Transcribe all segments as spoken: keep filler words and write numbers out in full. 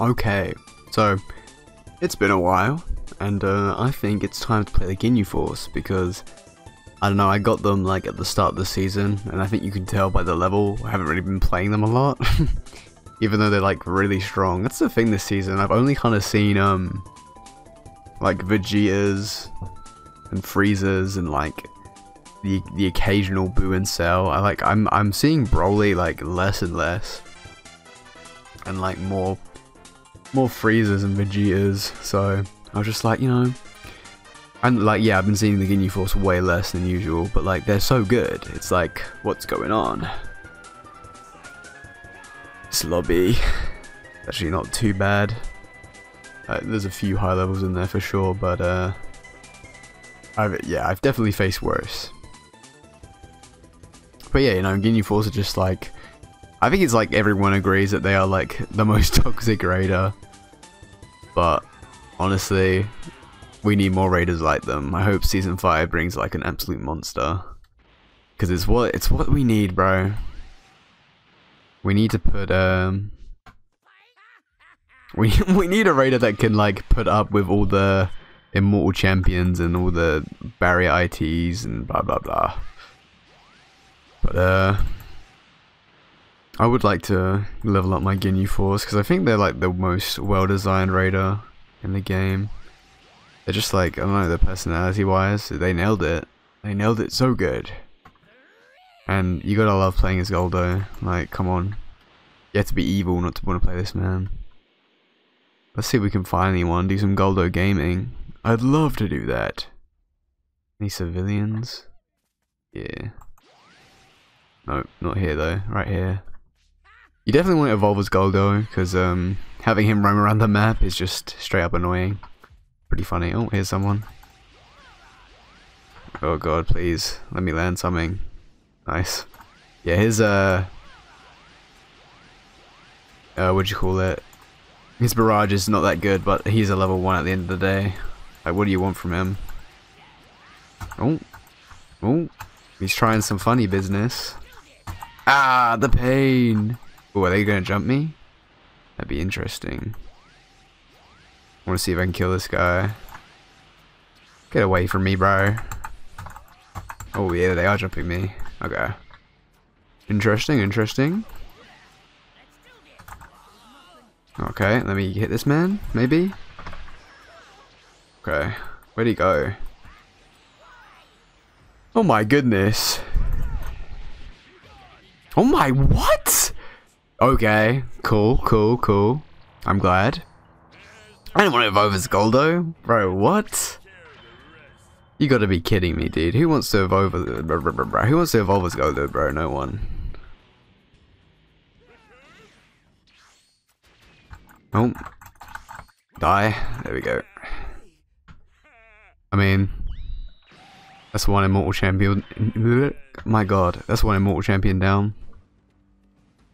Okay, so it's been a while, and uh, I think it's time to play the Ginyu Force, because I don't know, I got them like at the start of the season, and I think you can tell by the level I haven't really been playing them a lot. Even though they're like really strong. That's the thing this season, I've only kind of seen um like Vegeta's and Freeza's and like the the occasional Boo and Cell. I like I'm I'm seeing Broly like less and less, and like more more Freezas and Vegetas. So I was just like, you know, and like yeah, I've been seeing the Ginyu Force way less than usual, but like they're so good. It's like, what's going on? This lobby, actually not too bad. Uh, there's a few high levels in there for sure, but uh, I've yeah, I've definitely faced worse. But yeah, you know, Ginyu Force are just like, I think it's like everyone agrees that they are like the most toxic raider. But honestly, we need more raiders like them. I hope season five brings like an absolute monster, because it's what it's what we need, bro. We need to put um. We we need a raider that can like put up with all the immortal champions and all the barrier I Ts and blah blah blah. But uh, I would like to level up my Ginyu Force, because I think they're like the most well-designed raider in the game. They're just like, I don't know, their personality-wise, they nailed it. They nailed it so good. And you gotta love playing as Guldo. Like, come on. You have to be evil not to want to play this man. Let's see if we can find anyone. Do some Guldo gaming. I'd love to do that. Any civilians? Yeah. Nope, not here though. Right here. You definitely want to evolve as Guldo, because um, having him roam around the map is just straight up annoying. Pretty funny. Oh, here's someone. Oh god, please. Let me land something. Nice. Yeah, his, uh, uh, what'd you call it? His barrage is not that good, but he's a level one at the end of the day. Like, what do you want from him? Oh. Oh. He's trying some funny business. Ah, the pain! Oh, are they gonna jump me? That'd be interesting. I wanna see if I can kill this guy. Get away from me, bro. Oh, yeah, they are jumping me. Okay. Interesting, interesting. Okay, let me hit this man, maybe? Okay, where'd he go? Oh my goodness. Oh my, what? Okay, cool, cool, cool. I'm glad. I didn't want to evolve as Guldo. Bro, what? You gotta be kidding me, dude. Who wants to evolve as Who wants to evolve as Guldo, bro? No one. Oh. Die. There we go. I mean, that's one immortal champion. My god, that's one immortal champion down.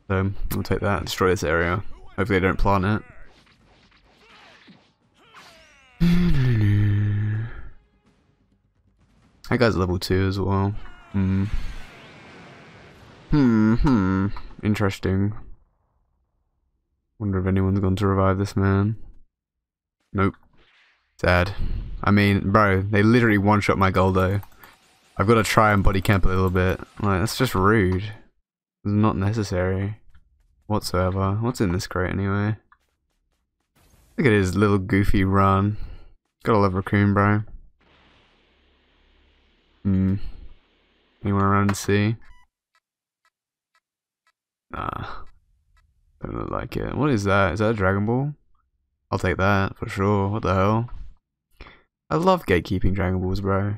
So, we'll take that and destroy this area. Hopefully I don't plant it. That guy's level two as well. Hmm. Hmm, hmm. Interesting. Wonder if anyone's gone to revive this man. Nope. Sad. I mean, bro, they literally one-shot my Guldo. I've got to try and body camp a little bit. Like, that's just rude. It's not necessary. Whatsoever. What's in this crate anyway? Look at his little goofy run. Gotta love Raccoon, bro. Hmm. Anyone around to see? Nah. Don't look like it. What is that? Is that a Dragon Ball? I'll take that for sure. What the hell? I love gatekeeping Dragon Balls, bro.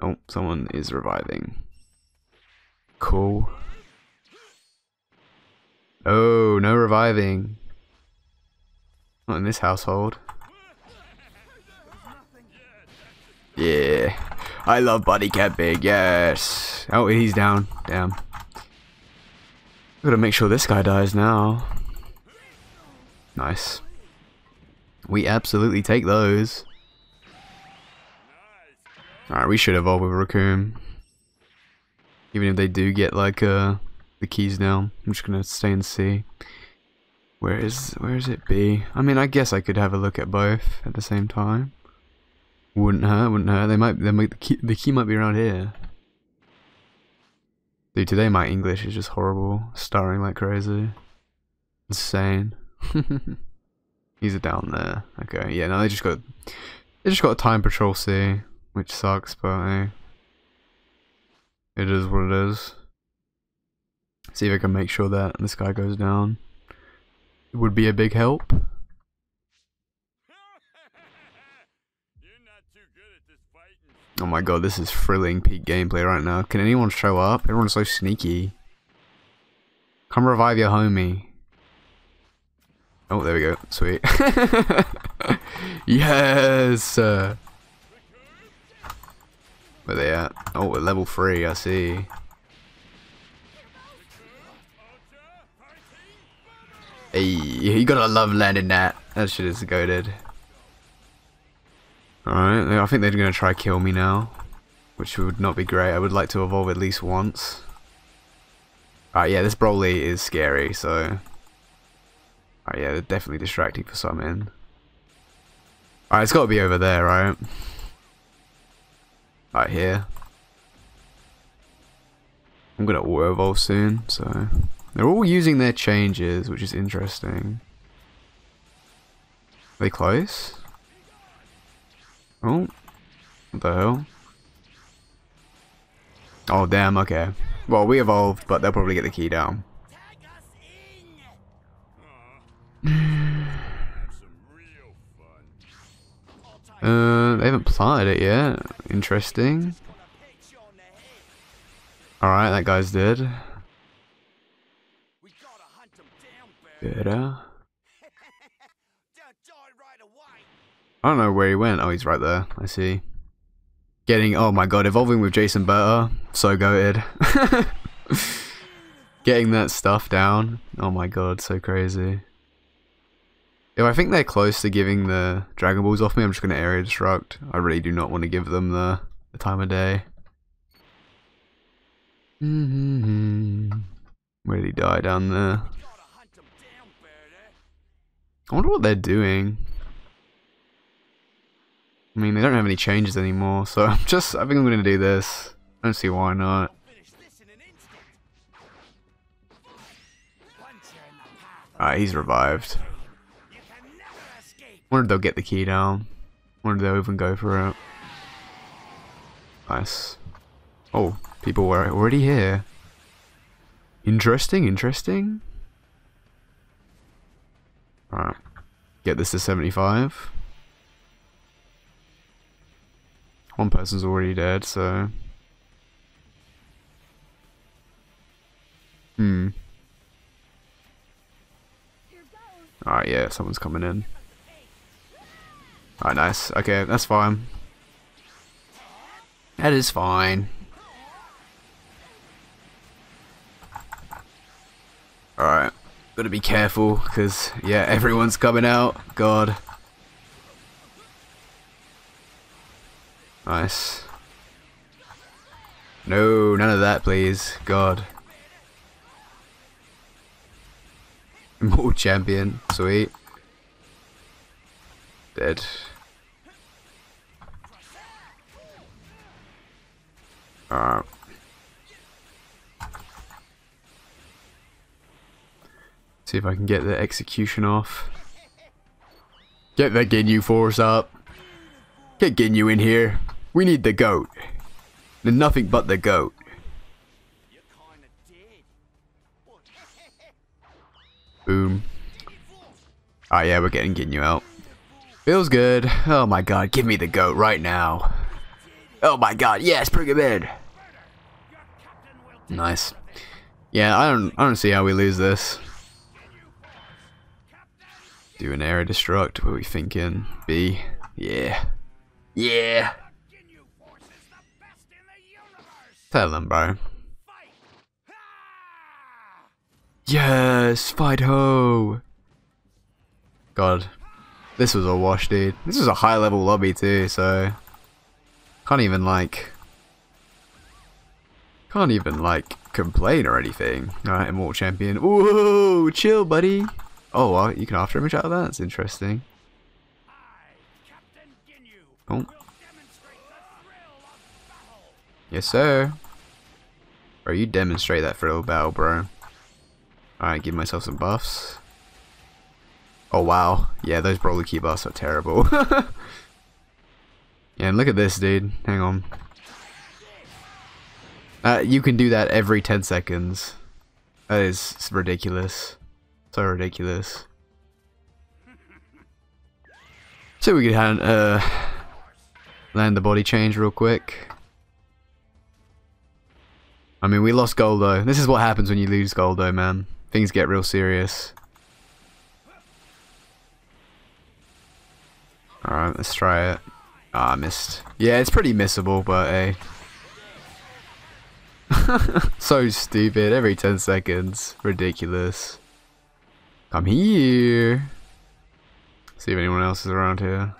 Oh, someone is reviving. Cool. Oh, no reviving. Not in this household. Yeah. I love buddy cat big, yes. Oh, he's down. Damn. Gotta make sure this guy dies now. Nice. We absolutely take those. Alright, we should evolve with Raccoon. Even if they do get like uh the keys down. I'm just gonna stay and see. Where is where is it B? I mean, I guess I could have a look at both at the same time. Wouldn't hurt, wouldn't hurt. They might, they might, the key, the key might be around here. Dude, today my English is just horrible. Starring like crazy. Insane. These are down there. Okay, yeah. No, they just got, they just got a Time Patrol C, which sucks, but hey, it is what it is. See if I can make sure that this guy goes down. It would be a big help. Oh my god, this is thrilling peak gameplay right now. Can anyone show up? Everyone's so sneaky. Come revive your homie. Oh, there we go. Sweet. Yes! Uh, where they at? Oh, we're level three, I see. Hey, you gotta love landing that. That shit is goated. Alright, I think they're going to try kill me now, which would not be great. I would like to evolve at least once. Alright, yeah, this Broly is scary, so... Alright, yeah, they're definitely distracting for some in. Alright, it's got to be over there, right? Right here. I'm going to auto-evolve soon, so... They're all using their changes, which is interesting. Are they close? Oh, what the hell? Oh damn, okay. Well, we evolved, but they'll probably get the key down. Uh, they haven't planted it yet. Interesting. Alright, that guy's dead. Better. I don't know where he went. Oh, he's right there. I see. Getting, oh my god, evolving with Jason Berta. So goated. Getting that stuff down. Oh my god, so crazy. If I think they're close to giving the Dragon Balls off me, I'm just going to area destruct. I really do not want to give them the, the time of day. Mm-hmm. Where did he die? Down there. I wonder what they're doing. I mean, they don't have any changes anymore, so I'm just, I think I'm going to do this. I don't see why not. Alright, he's revived. I wonder if they'll get the key down. I wonder if they'll even go for it. Nice. Oh, people were already here. Interesting, interesting. Alright, get this to seventy-five. One person's already dead, so... Hmm. Alright, yeah, someone's coming in. Alright, nice. Okay, that's fine. That is fine. Alright, gotta be careful, because, yeah, everyone's coming out. God. Nice. No, none of that, please. God. Immortal champion. Sweet. Dead. Alright. See if I can get the execution off. Get that Ginyu Force up. Get Ginyu in here. We need the goat. Nothing but the goat. Boom. Ah, yeah, we're getting Ginyu out. Feels good. Oh my god, give me the goat right now. Oh my god, yes, bring him in. Nice. Yeah, I don't, I don't see how we lose this. Do an area destruct. What are we thinking? B. Yeah. Yeah. Tell them, bro. Yes, fight ho! God, this was a wash, dude. This is a high-level lobby too, so can't even like, can't even like complain or anything. All right, immortal champion. Whoa, chill, buddy. Oh, wow, you can after image out of that? That's interesting. Oh. Yes, sir. Bro, you demonstrate that thrill of battle, bro. Alright, give myself some buffs. Oh, wow. Yeah, those Broly key buffs are terrible. Yeah, and look at this, dude. Hang on. Uh, you can do that every ten seconds. That is ridiculous. So ridiculous. So we could hand, uh, land the body change real quick. I mean, we lost Guldo. This is what happens when you lose Guldo, man. Things get real serious. Alright, let's try it. Ah, oh, I missed. Yeah, it's pretty missable, but hey. So stupid. Every ten seconds. Ridiculous. Come here. See if anyone else is around here.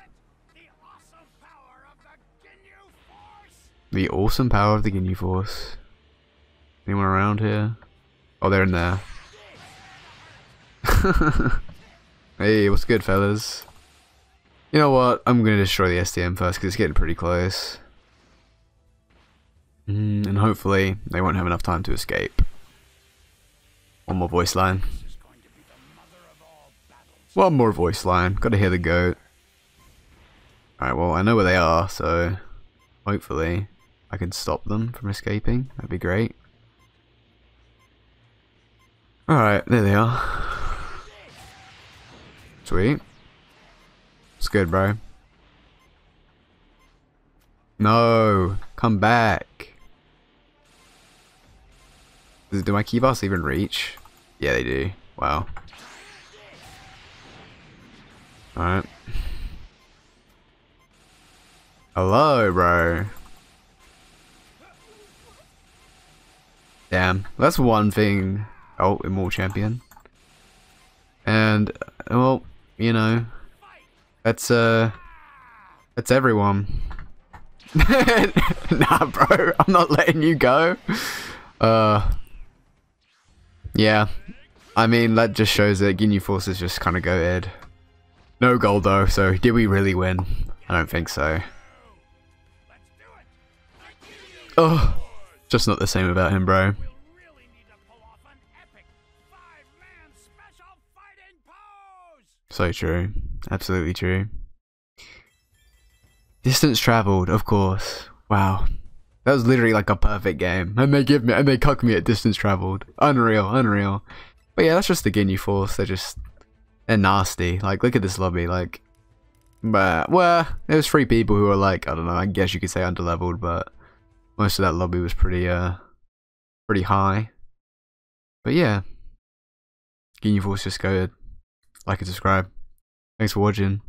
The awesome power of the Ginyu Force. Anyone around here? Oh, they're in there. Hey, what's good, fellas? You know what? I'm going to destroy the S T M first because it's getting pretty close. Mm, and hopefully they won't have enough time to escape. One more voice line. One more voice line. Gotta hear the goat. Alright, well, I know where they are, so hopefully I can stop them from escaping. That'd be great. Alright, there they are. Sweet. It's good, bro. No, come back. Do my key bars even reach? Yeah, they do. Wow. Alright. Hello, bro. Damn, that's one thing. Oh, Immortal Champion. And, well, you know, that's, uh, that's everyone. Nah, bro, I'm not letting you go. Uh, yeah, I mean, that just shows that Ginyu Force is just kind of goated. No goal, though, so did we really win? I don't think so. Oh, just not the same about him, bro. So true. Absolutely true. Distance traveled, of course. Wow. That was literally like a perfect game. And they give me and they cuck me at distance traveled. Unreal, unreal. But yeah, that's just the Ginyu Force. They're just they're nasty. Like, look at this lobby, like but well, there was three people who were like, I don't know, I guess you could say underleveled, but most of that lobby was pretty uh pretty high. But yeah. Ginyu Force just go ahead. Like and subscribe. Thanks for watching.